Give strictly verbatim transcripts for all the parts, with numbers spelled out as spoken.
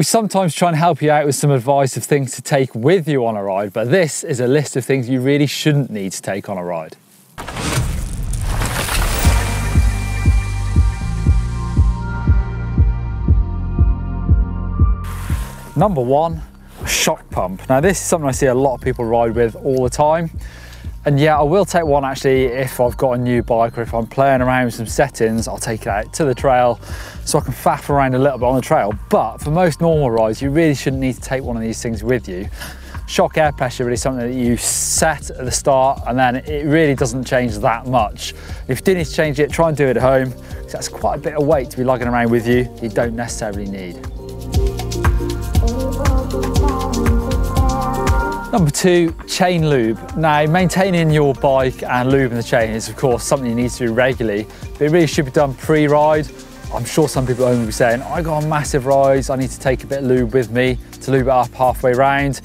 We sometimes try and help you out with some advice of things to take with you on a ride, but this is a list of things you really shouldn't need to take on a ride. Number one, a shock pump. Now this is something I see a lot of people ride with all the time. And yeah, I will take one actually if I've got a new bike or if I'm playing around with some settings, I'll take it out to the trail so I can faff around a little bit on the trail. But for most normal rides, you really shouldn't need to take one of these things with you. Shock air pressure really is something that you set at the start and then it really doesn't change that much. If you do need to change it, try and do it at home, because that's quite a bit of weight to be lugging around with you that you don't necessarily need. Number two, chain lube. Now, maintaining your bike and lubing the chain is of course something you need to do regularly, but it really should be done pre-ride. I'm sure some people are going to be saying, I go on massive rides, I need to take a bit of lube with me to lube it up halfway round.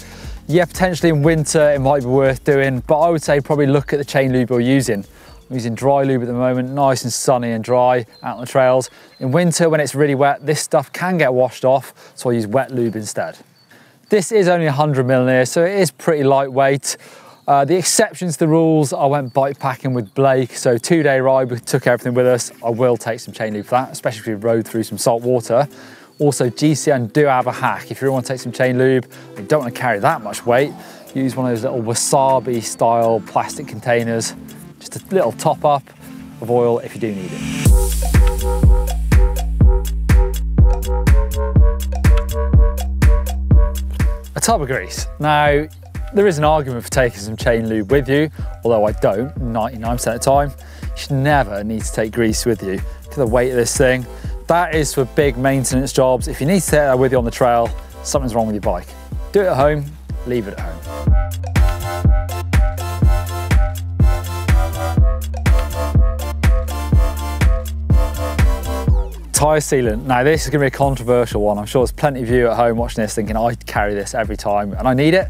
Yeah, potentially in winter it might be worth doing, but I would say probably look at the chain lube you're using. I'm using dry lube at the moment, nice and sunny and dry out on the trails. In winter when it's really wet, this stuff can get washed off, so I use wet lube instead. This is only one hundred milliliters, so it is pretty lightweight. Uh, the exceptions to the rules, I went bike packing with Blake, so two-day ride, we took everything with us. I will take some chain lube for that, especially if we rode through some salt water. Also, G C N do have a hack. If you want to take some chain lube and you don't want to carry that much weight, use one of those little wasabi-style plastic containers. Just a little top-up of oil if you do need it. A tub of grease. Now, there is an argument for taking some chain lube with you, although I don't ninety-nine percent of the time. You should never need to take grease with you. Look at the weight of this thing. That is for big maintenance jobs. If you need to take that with you on the trail, something's wrong with your bike. Do it at home, leave it at home. Tyre sealant. Now this is gonna be a controversial one. I'm sure there's plenty of you at home watching this thinking, I carry this every time and I need it.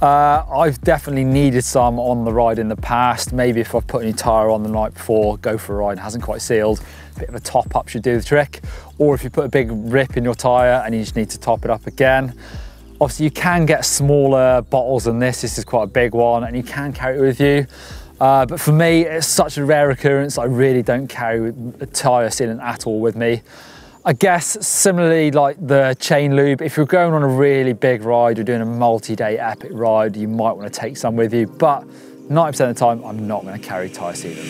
Uh, I've definitely needed some on the ride in the past. Maybe if I've put a new tyre on the night before, go for a ride and hasn't quite sealed, a bit of a top up should do the trick. Or if you put a big rip in your tyre and you just need to top it up again. Obviously you can get smaller bottles than this. This is quite a big one and you can carry it with you. Uh, but for me, it's such a rare occurrence. I really don't carry a tyre sealant at all with me. I guess similarly like the chain lube, if you're going on a really big ride, you're doing a multi-day epic ride, you might want to take some with you, but ninety percent of the time, I'm not going to carry tyre sealant.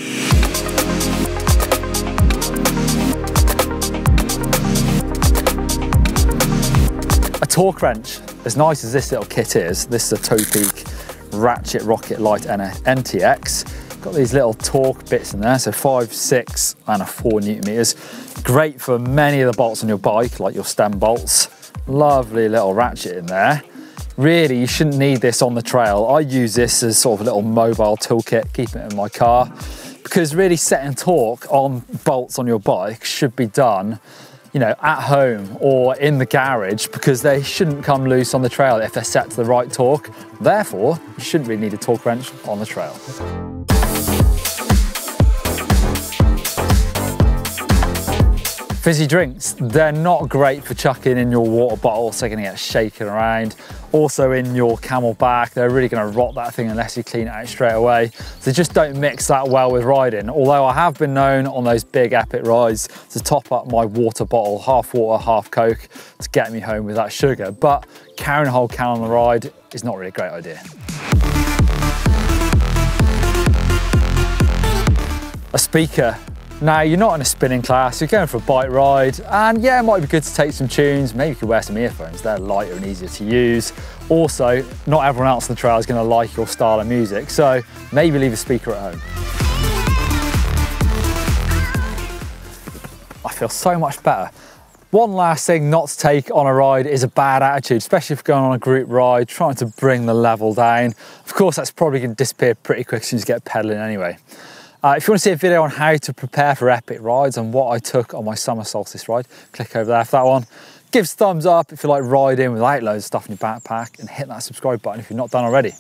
A torque wrench, as nice as this little kit is, this is a Topeak Ratchet Rocket Light N T X. Got these little torque bits in there, so five, six, and a four newton meters. Great for many of the bolts on your bike, like your stem bolts. Lovely little ratchet in there. Really, you shouldn't need this on the trail. I use this as sort of a little mobile toolkit, keep it in my car, because really setting torque on bolts on your bike should be done, you know, at home or in the garage, because they shouldn't come loose on the trail if they're set to the right torque. Therefore, you shouldn't really need a torque wrench on the trail. Fizzy drinks, they're not great for chucking in your water bottle, so they're gonna get shaken around. Also in your Camelback, they're really gonna rot that thing unless you clean it out straight away. So just don't mix that well with riding. Although I have been known on those big epic rides to top up my water bottle, half water, half Coke, to get me home with that sugar. But carrying a whole can on the ride is not really a great idea. A speaker. Now, you're not in a spinning class, you're going for a bike ride, and yeah, it might be good to take some tunes, maybe you could wear some earphones, they're lighter and easier to use. Also, not everyone else on the trail is going to like your style of music, so maybe leave a speaker at home. I feel so much better. One last thing not to take on a ride is a bad attitude, especially if you're going on a group ride, trying to bring the level down. Of course, that's probably going to disappear pretty quick as soon as you get pedaling anyway. Uh, if you want to see a video on how to prepare for epic rides and what I took on my summer solstice ride, click over there for that one. Give us a thumbs up if you like riding without loads of stuff in your backpack and hit that subscribe button if you've not done already.